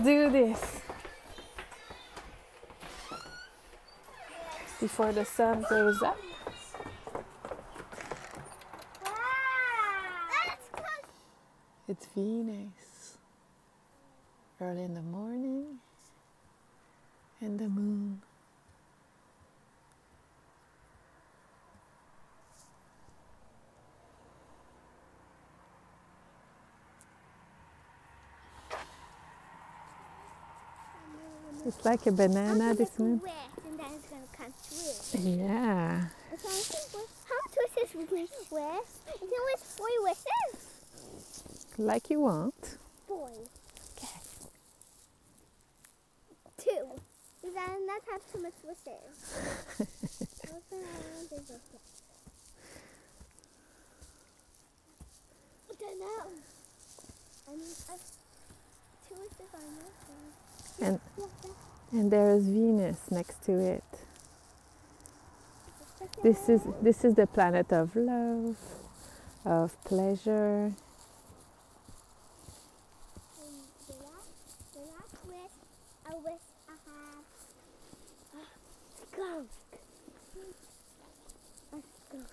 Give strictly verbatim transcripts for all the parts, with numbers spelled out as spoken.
do this before the sun goes up. It's Venus, early in the morning, and the moon. It's like a banana, this moon. Yeah. Like you want. Boy. Okay. Two. You gotta not have too much wishes. I don't know. I mean, I've two wishes on this one. And, and there is Venus next to it. This is, this is the planet of love, of pleasure. The last, the last wish, I wish I had a skunk. A skunk.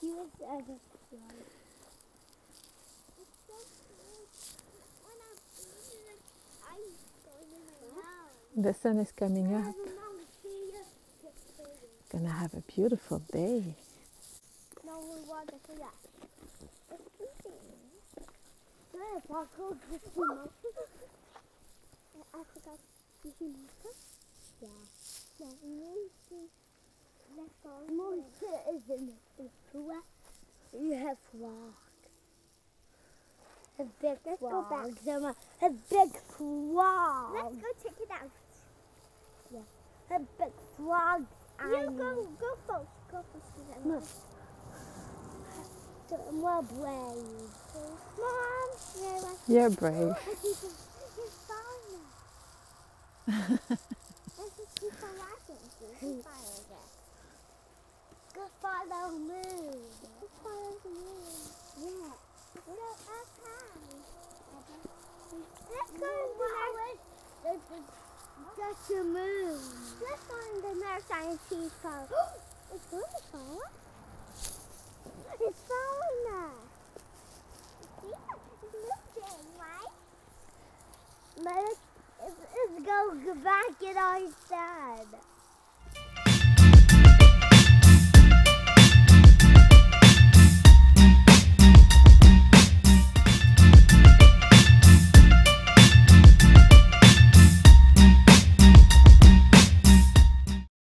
He was a skunk. The sun is coming up. Gonna have a beautiful day. You have walked. A big Let's frog. go back, Zuma. A big frog. Let's go check it out. Yeah. A big frog. You I go, go first. Go first. Mom. So we're brave. Mom, yeah, you're brave. He's falling. Let's just keep on watching. He's falling again. Go follow me. Go follow me. Yeah. Let's go and the moon. Let's go in the nursery and see fall. It's going to fall. It's falling now. Yeah, it's moving, right? But it's, it's, it's going back and all it's done.